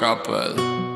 couple.